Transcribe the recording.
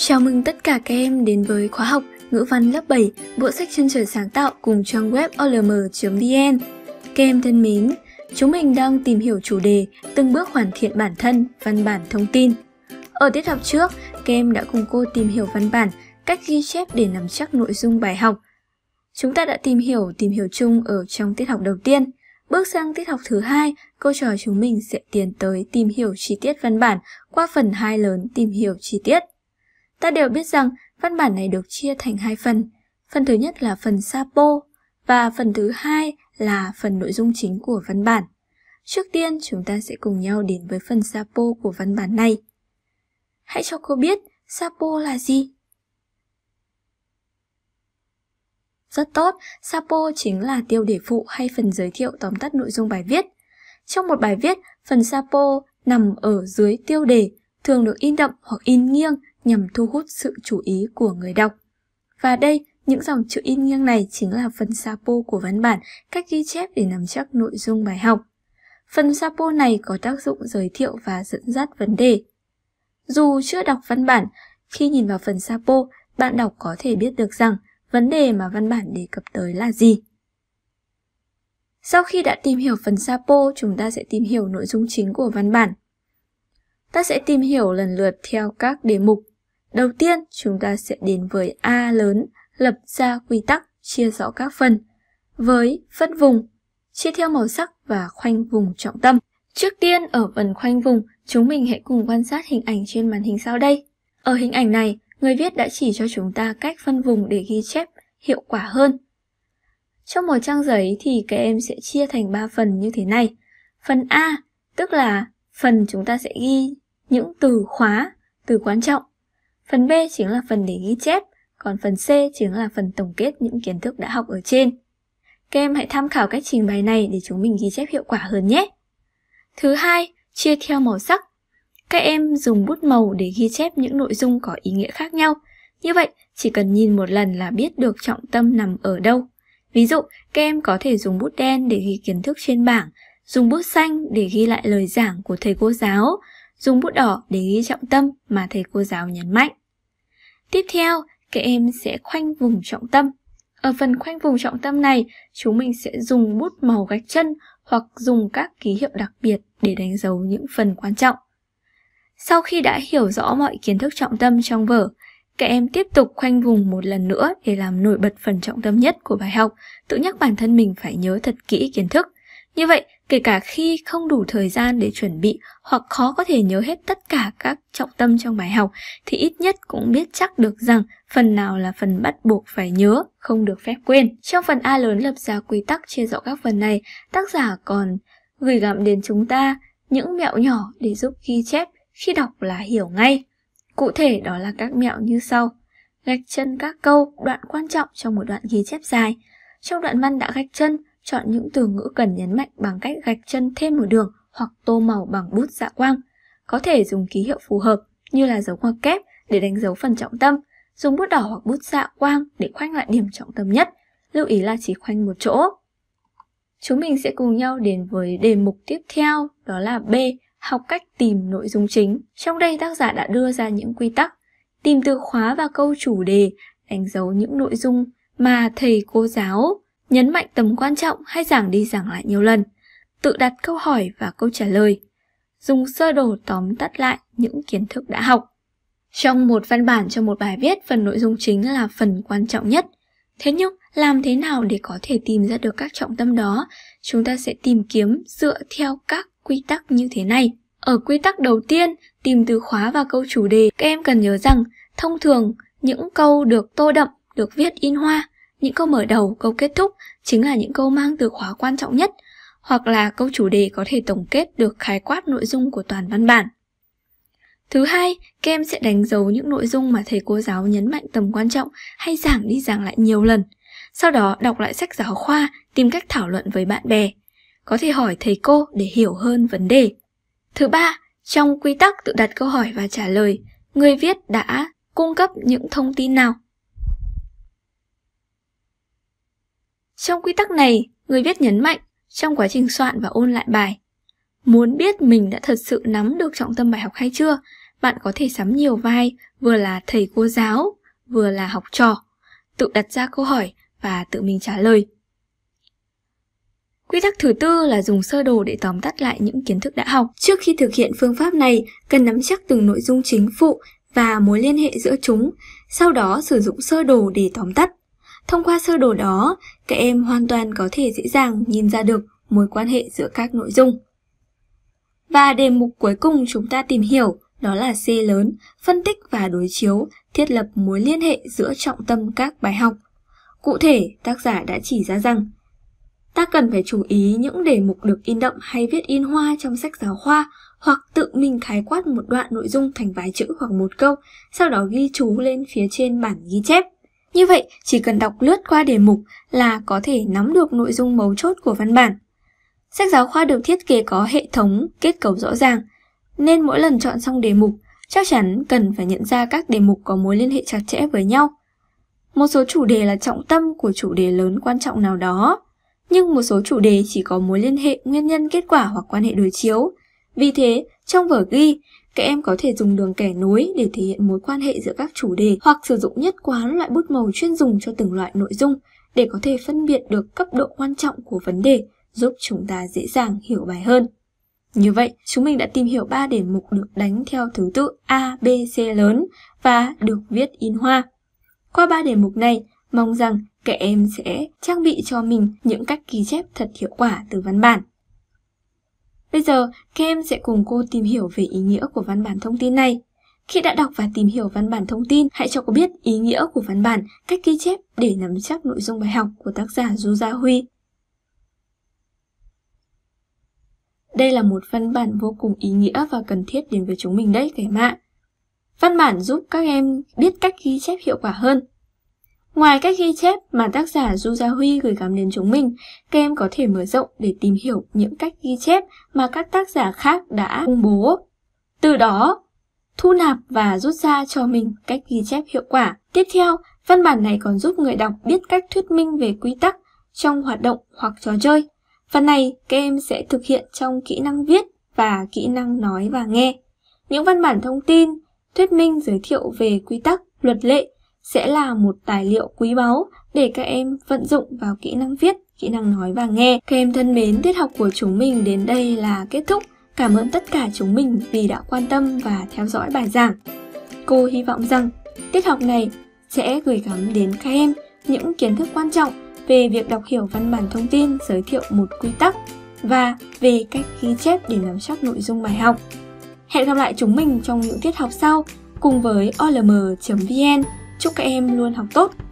Chào mừng tất cả các em đến với khóa học ngữ văn lớp 7, bộ sách Chân trời sáng tạo cùng trang web OLM.VN. Các em thân mến, chúng mình đang tìm hiểu chủ đề từng bước hoàn thiện bản thân, văn bản thông tin. Ở tiết học trước, các em đã cùng cô tìm hiểu văn bản, cách ghi chép để nắm chắc nội dung bài học. Chúng ta đã tìm hiểu chung ở trong tiết học đầu tiên. Bước sang tiết học thứ hai, cô trò chúng mình sẽ tiến tới tìm hiểu chi tiết văn bản qua phần 2 lớn tìm hiểu chi tiết. Ta đều biết rằng văn bản này được chia thành hai phần. Phần thứ nhất là phần sapo và phần thứ hai là phần nội dung chính của văn bản. Trước tiên, chúng ta sẽ cùng nhau đến với phần sapo của văn bản này. Hãy cho cô biết sapo là gì? Rất tốt, sapo chính là tiêu đề phụ hay phần giới thiệu tóm tắt nội dung bài viết. Trong một bài viết, phần sapo nằm ở dưới tiêu đề, thường được in đậm hoặc in nghiêng nhằm thu hút sự chú ý của người đọc. Và đây, những dòng chữ in nghiêng này chính là phần sapo của văn bản, cách ghi chép để nắm chắc nội dung bài học. Phần sapo này có tác dụng giới thiệu và dẫn dắt vấn đề. Dù chưa đọc văn bản, khi nhìn vào phần sapo, bạn đọc có thể biết được rằng vấn đề mà văn bản đề cập tới là gì. Sau khi đã tìm hiểu phần sapo, chúng ta sẽ tìm hiểu nội dung chính của văn bản. Ta sẽ tìm hiểu lần lượt theo các đề mục. Đầu tiên, chúng ta sẽ đến với A lớn, lập ra quy tắc, chia rõ các phần. Với phân vùng, chia theo màu sắc và khoanh vùng trọng tâm. Trước tiên, ở phần khoanh vùng, chúng mình hãy cùng quan sát hình ảnh trên màn hình sau đây. Ở hình ảnh này, người viết đã chỉ cho chúng ta cách phân vùng để ghi chép hiệu quả hơn. Trong một trang giấy thì các em sẽ chia thành 3 phần như thế này. Phần A, tức là phần chúng ta sẽ ghi những từ khóa, từ quan trọng. Phần B chính là phần để ghi chép, còn phần C chính là phần tổng kết những kiến thức đã học ở trên. Các em hãy tham khảo cách trình bày này để chúng mình ghi chép hiệu quả hơn nhé. Thứ hai, chia theo màu sắc. Các em dùng bút màu để ghi chép những nội dung có ý nghĩa khác nhau. Như vậy, chỉ cần nhìn một lần là biết được trọng tâm nằm ở đâu. Ví dụ, các em có thể dùng bút đen để ghi kiến thức trên bảng, dùng bút xanh để ghi lại lời giảng của thầy cô giáo, dùng bút đỏ để ghi trọng tâm mà thầy cô giáo nhấn mạnh. Tiếp theo, các em sẽ khoanh vùng trọng tâm. Ở phần khoanh vùng trọng tâm này, chúng mình sẽ dùng bút màu gạch chân hoặc dùng các ký hiệu đặc biệt để đánh dấu những phần quan trọng. Sau khi đã hiểu rõ mọi kiến thức trọng tâm trong vở, các em tiếp tục khoanh vùng một lần nữa để làm nổi bật phần trọng tâm nhất của bài học, tự nhắc bản thân mình phải nhớ thật kỹ kiến thức. Như vậy, kể cả khi không đủ thời gian để chuẩn bị hoặc khó có thể nhớ hết tất cả các trọng tâm trong bài học, thì ít nhất cũng biết chắc được rằng phần nào là phần bắt buộc phải nhớ, không được phép quên. Trong phần A lớn lập ra quy tắc chia rõ các phần này, tác giả còn gửi gắm đến chúng ta những mẹo nhỏ để giúp ghi chép khi đọc là hiểu ngay. Cụ thể đó là các mẹo như sau. Gạch chân các câu, đoạn quan trọng trong một đoạn ghi chép dài. Trong đoạn văn đã gạch chân, chọn những từ ngữ cần nhấn mạnh bằng cách gạch chân thêm một đường hoặc tô màu bằng bút dạ quang. Có thể dùng ký hiệu phù hợp như là dấu ngoặc kép để đánh dấu phần trọng tâm, dùng bút đỏ hoặc bút dạ quang để khoanh lại điểm trọng tâm nhất. Lưu ý là chỉ khoanh một chỗ. Chúng mình sẽ cùng nhau đến với đề mục tiếp theo, đó là B, học cách tìm nội dung chính. Trong đây tác giả đã đưa ra những quy tắc, tìm từ khóa và câu chủ đề, đánh dấu những nội dung mà thầy cô giáo nhấn mạnh tầm quan trọng hay giảng đi giảng lại nhiều lần, tự đặt câu hỏi và câu trả lời, dùng sơ đồ tóm tắt lại những kiến thức đã học. Trong một văn bản, trong một bài viết, phần nội dung chính là phần quan trọng nhất. Thế nhưng, làm thế nào để có thể tìm ra được các trọng tâm đó? Chúng ta sẽ tìm kiếm dựa theo các quy tắc như thế này. Ở quy tắc đầu tiên, tìm từ khóa và câu chủ đề, các em cần nhớ rằng thông thường những câu được tô đậm, được viết in hoa, những câu mở đầu, câu kết thúc chính là những câu mang từ khóa quan trọng nhất, hoặc là câu chủ đề có thể tổng kết được khái quát nội dung của toàn văn bản. Thứ hai, các em sẽ đánh dấu những nội dung mà thầy cô giáo nhấn mạnh tầm quan trọng hay giảng đi giảng lại nhiều lần. Sau đó đọc lại sách giáo khoa, tìm cách thảo luận với bạn bè, có thể hỏi thầy cô để hiểu hơn vấn đề. Thứ ba, trong quy tắc tự đặt câu hỏi và trả lời, người viết đã cung cấp những thông tin nào? Trong quy tắc này, người viết nhấn mạnh trong quá trình soạn và ôn lại bài, muốn biết mình đã thật sự nắm được trọng tâm bài học hay chưa, bạn có thể sắm nhiều vai, vừa là thầy cô giáo, vừa là học trò, tự đặt ra câu hỏi và tự mình trả lời. Quy tắc thứ tư là dùng sơ đồ để tóm tắt lại những kiến thức đã học. Trước khi thực hiện phương pháp này, cần nắm chắc từng nội dung chính phụ và mối liên hệ giữa chúng, sau đó sử dụng sơ đồ để tóm tắt. Thông qua sơ đồ đó, các em hoàn toàn có thể dễ dàng nhìn ra được mối quan hệ giữa các nội dung. Và đề mục cuối cùng chúng ta tìm hiểu, đó là C lớn, phân tích và đối chiếu, thiết lập mối liên hệ giữa trọng tâm các bài học. Cụ thể, tác giả đã chỉ ra rằng, ta cần phải chú ý những đề mục được in đậm hay viết in hoa trong sách giáo khoa, hoặc tự mình khái quát một đoạn nội dung thành vài chữ hoặc một câu, sau đó ghi chú lên phía trên bản ghi chép. Như vậy, chỉ cần đọc lướt qua đề mục là có thể nắm được nội dung mấu chốt của văn bản. Sách giáo khoa được thiết kế có hệ thống, kết cấu rõ ràng, nên mỗi lần chọn xong đề mục, chắc chắn cần phải nhận ra các đề mục có mối liên hệ chặt chẽ với nhau. Một số chủ đề là trọng tâm của chủ đề lớn quan trọng nào đó, nhưng một số chủ đề chỉ có mối liên hệ nguyên nhân kết quả hoặc quan hệ đối chiếu. Vì thế, trong vở ghi, các em có thể dùng đường kẻ nối để thể hiện mối quan hệ giữa các chủ đề hoặc sử dụng nhất quán loại bút màu chuyên dùng cho từng loại nội dung để có thể phân biệt được cấp độ quan trọng của vấn đề, giúp chúng ta dễ dàng hiểu bài hơn. Như vậy, chúng mình đã tìm hiểu 3 đề mục được đánh theo thứ tự A, B, C lớn và được viết in hoa. Qua 3 đề mục này, mong rằng các em sẽ trang bị cho mình những cách ghi chép thật hiệu quả từ văn bản. Bây giờ, các em sẽ cùng cô tìm hiểu về ý nghĩa của văn bản thông tin này. Khi đã đọc và tìm hiểu văn bản thông tin, hãy cho cô biết ý nghĩa của văn bản, cách ghi chép để nắm chắc nội dung bài học của tác giả Du Gia Huy. Đây là một văn bản vô cùng ý nghĩa và cần thiết đến với chúng mình đấy các em ạ. Văn bản giúp các em biết cách ghi chép hiệu quả hơn. Ngoài cách ghi chép mà tác giả Du Gia Huy gửi gắm đến chúng mình, các em có thể mở rộng để tìm hiểu những cách ghi chép mà các tác giả khác đã công bố. Từ đó, thu nạp và rút ra cho mình cách ghi chép hiệu quả. Tiếp theo, văn bản này còn giúp người đọc biết cách thuyết minh về quy tắc trong hoạt động hoặc trò chơi. Phần này các em sẽ thực hiện trong kỹ năng viết và kỹ năng nói và nghe. Những văn bản thông tin, thuyết minh giới thiệu về quy tắc, luật lệ sẽ là một tài liệu quý báu để các em vận dụng vào kỹ năng viết, kỹ năng nói và nghe. Các em thân mến, tiết học của chúng mình đến đây là kết thúc. Cảm ơn tất cả chúng mình vì đã quan tâm và theo dõi bài giảng. Cô hy vọng rằng tiết học này sẽ gửi gắm đến các em những kiến thức quan trọng về việc đọc hiểu văn bản thông tin, giới thiệu một quy tắc và về cách ghi chép để nắm chắc nội dung bài học. Hẹn gặp lại chúng mình trong những tiết học sau cùng với OLM.VN. Chúc các em luôn học tốt!